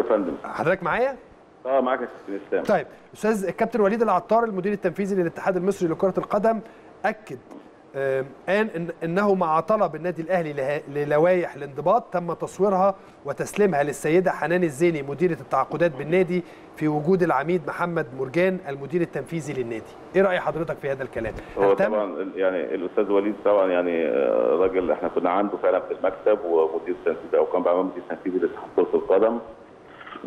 يا فندم. حضرتك معايا؟ اه معاك يا استاذ اسلام. طيب استاذ الكابتن وليد العطار المدير التنفيذي للاتحاد المصري لكرة القدم اكد ان انه مع طلب النادي الاهلي للوائح الانضباط تم تصويرها وتسليمها للسيده حنان الزيني مديره التعاقدات بالنادي في وجود العميد محمد مرجان المدير التنفيذي للنادي. ايه راي حضرتك في هذا الكلام؟ هو طبعا يعني الاستاذ وليد طبعا يعني راجل احنا كنا عنده فعلا في المكتب ومدير تنفيذي او كان بيعمل مدير تنفيذي لاتحاد كره القدم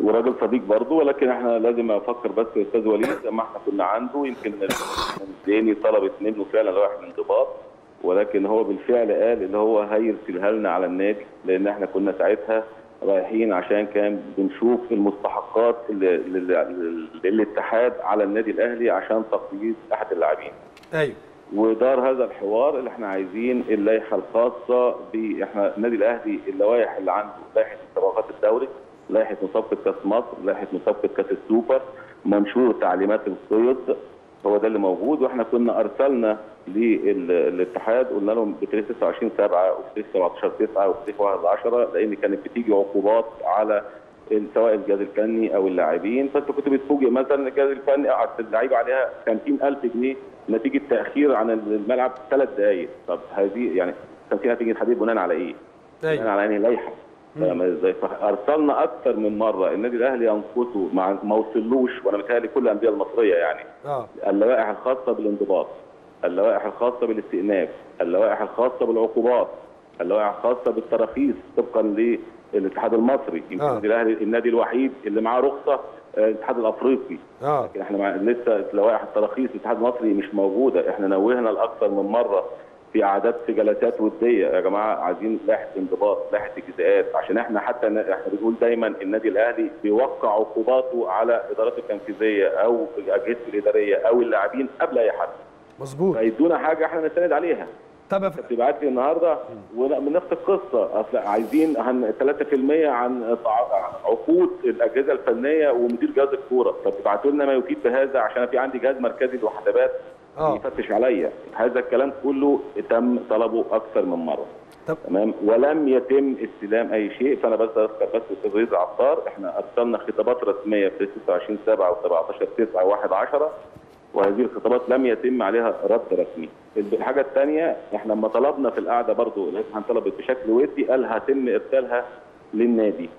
وراجل صديق برضه، ولكن احنا لازم افكر بس يا استاذ وليد اما احنا كنا عنده يمكن الزيني طلبت منه فعلا لوائح الانضباط، ولكن هو بالفعل قال اللي هو هيرسلها لنا على النادي لان احنا كنا ساعتها رايحين عشان كان بنشوف المستحقات للاتحاد على النادي الاهلي عشان تقييد احد اللاعبين. ايوه ودار هذا الحوار اللي احنا عايزين اللائحه الخاصه احنا النادي الاهلي اللوائح اللي عنده لائحه مسابقات الدوري، لائحه مسابقه كاس مصر، لائحه مسابقه كاس السوبر، منشور تعليمات القيد، هو ده اللي موجود. واحنا كنا ارسلنا للاتحاد قلنا لهم بتاريخ 29/7 وبتاريخ 17/9 وبتاريخ 1/10 لان كانت بتيجي عقوبات على سواء الجهاز الفني او اللاعبين، فانت كنت بتفوجئ مثلا الجهاز الفني اللعيبه عليها 50,000 جنيه نتيجه تاخير عن الملعب 3 دقائق، طب هذه يعني 50,000 جنيه حديد بناء على ايه؟ بناء على انهي لائحه؟ ازاي؟ فارسلنا اكثر من مره النادي الاهلي ينقصه ما وصلوش، وانا متهيألي كل الانديه المصريه يعني اللوائح الخاصه بالانضباط، اللوائح الخاصه بالاستئناف، اللوائح الخاصه بالعقوبات، اللوائح الخاصه بالتراخيص طبقا للاتحاد المصري. يمكن النادي الاهلي النادي الوحيد اللي معاه رخصه الاتحاد الافريقي، لكن احنا لسه لوائح التراخيص الاتحاد المصري مش موجوده. احنا نوهنا لاكثر من مره في عادات في جلسات وديه يا جماعه عايزين لائحه انضباط، لائحه اجتزاءات، عشان احنا بنقول دايما النادي الاهلي بيوقع عقوباته على اداراته التنفيذيه او اجهزته الاداريه او اللاعبين قبل اي حد. مظبوط. فيدونا حاجه احنا نستند عليها. طب بتبعت لي النهارده ونفس القصه، اصل عايزين 3% عن عقود الاجهزه الفنيه ومدير جهاز الكوره، طب ابعتوا لنا ما يفيد بهذا عشان في عندي جهاز مركزي للوحدات يفتش عليا. هذا الكلام كله تم طلبه اكثر من مره. طب. تمام، ولم يتم استلام اي شيء. فانا بس اذكر بس الاستاذ وليد العطار احنا ارسلنا خطابات رسميه في 26/7 و17/9 و1/10 وهذه الخطابات لم يتم عليها رد رسمي. الحاجه الثانيه احنا لما طلبنا في القعده برضه طلبت بشكل ودي قال هتم ارسالها للنادي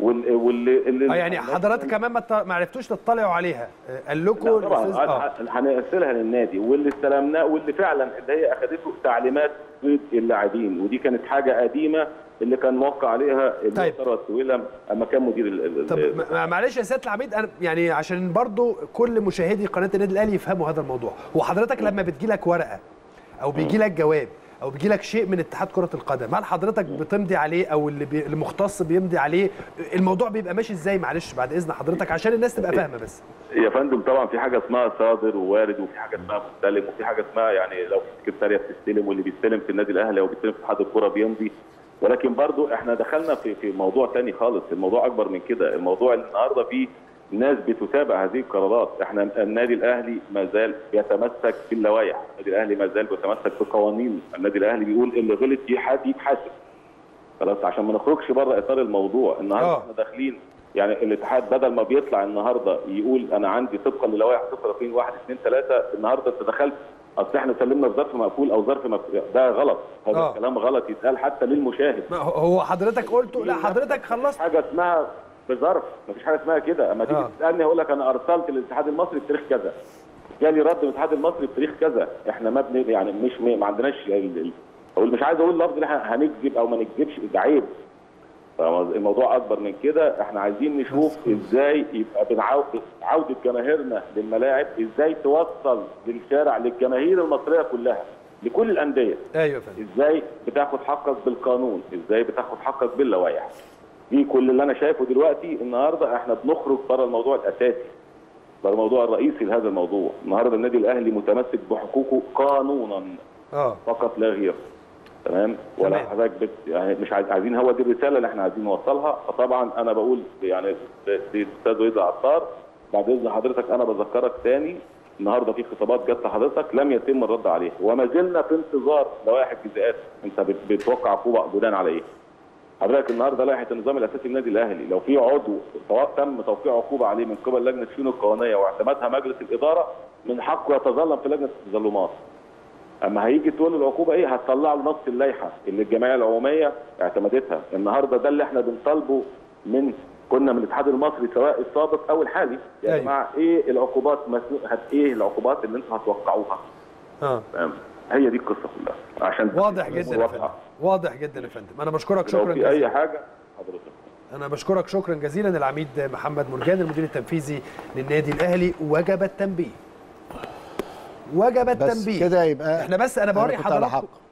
واللي يعني حضرتك كمان ما عرفتوش تطلعوا عليها، قال لكم طبعا هنرسلها للنادي واللي استلمناه واللي فعلا اللي هي اخذته تعليمات قيد اللاعبين، ودي كانت حاجه قديمه اللي كان موقع عليها الدكتور سويلم اما كان مدير طب معلش يا سياده العميد انا يعني عشان برضو كل مشاهدي قناه النادي الاهلي يفهموا هذا الموضوع. وحضرتك لما بتجي لك ورقه او بيجي لك جواب او بيجي لك شيء من اتحاد كرة القدم، هل حضرتك بتمضي عليه او المختص بيمضي عليه؟ الموضوع بيبقى ماشي ازاي معلش بعد اذن حضرتك عشان الناس تبقى فاهمه بس. يا فندم طبعا في حاجه اسمها صادر ووارد وفي حاجه اسمها مستلم وفي حاجه اسمها يعني لو في سكرتاريه بتستلم واللي بيستلم في النادي الاهلي او بيستلم في اتحاد الكوره بيمضي، ولكن برضو احنا دخلنا في موضوع ثاني خالص، الموضوع اكبر من كده، الموضوع النهارده فيه ناس بتتابع هذه القرارات. احنا النادي الاهلي ما زال بيتمسك في اللوائح، النادي الاهلي ما زال بيتمسك في قوانين، النادي الاهلي بيقول اللي غلط فيه حد يتحاسب. خلاص عشان ما نخرجش بره اطار الموضوع، النهارده احنا داخلين يعني الاتحاد بدل ما بيطلع النهارده يقول انا عندي طبقا للوائح 021 2 3 النهارده انت دخلت اصل احنا سلمنا ظرف مقفول او ظرف مقفول، ده غلط، هذا الكلام غلط يتقال حتى للمشاهد. هو حضرتك قلته، لا حضرتك خلصت حاجه اسمها بظرف، مفيش حاجه اسمها كده. اما تيجي تسالني هقول لك انا ارسلت للاتحاد المصري بتاريخ كذا، جالي رد من الاتحاد المصري بتاريخ كذا، احنا ما بن يعني مش ما عندناش اقول مش عايز اقول لفظ ان احنا هنكذب او ما نكذبش، ده عيب. الموضوع اكبر من كده، احنا عايزين نشوف ازاي يبقى عوده جماهيرنا للملاعب، ازاي توصل للشارع للجماهير المصريه كلها لكل الانديه. ايوه فهم. ازاي بتاخد حقك بالقانون، ازاي بتاخد حقك باللوائح. دي كل اللي انا شايفه دلوقتي. النهارده احنا بنخرج بره الموضوع الاساسي، بره الموضوع الرئيسي لهذا الموضوع. النهارده النادي الاهلي متمسك بحقوقه قانونا فقط لا غير. تمام؟ ولا حضرتك يعني مش عايزين، هو دي الرساله اللي احنا عايزين نوصلها. فطبعا انا بقول يعني للاستاذ وليد العطار بعد اذن حضرتك انا بذكرك ثاني، النهارده في خطابات جت لحضرتك لم يتم الرد عليها، وما زلنا في انتظار لوائح الجزاءات. انت بتوقع عقوبه بناء على ايه؟ حضرتك النهارده لائحه النظام الاساسي للنادي الاهلي لو في عضو سواء تم توقيع عقوبه عليه من قبل لجنه شؤون القانونيه واعتمدها مجلس الاداره من حقه يتظلم في لجنه التظلمات. اما هيجي تقول له العقوبه ايه؟ هتطلع له نص اللائحه اللي الجمعيه العموميه اعتمدتها. النهارده ده اللي احنا بنطالبه من كنا من الاتحاد المصري سواء السابق او الحالي يا يعني جماعه ايه العقوبات ايه العقوبات اللي انتوا هتوقعوها؟ تمام، هي دي القصه كلها عشان واضح جدا يا فندم، واضح جدا يا فندم. انا بشكرك شكرا جزيلا. اي حاجه حضرتك انا بشكرك شكرا جزيلا العميد محمد مرجان المدير التنفيذي للنادي الاهلي. وجب التنبيه، وجب التنبيه كده. يبقى احنا بس انا بوري حضرتك